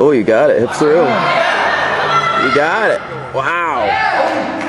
Oh, you got it. Hips through. You got it. Wow.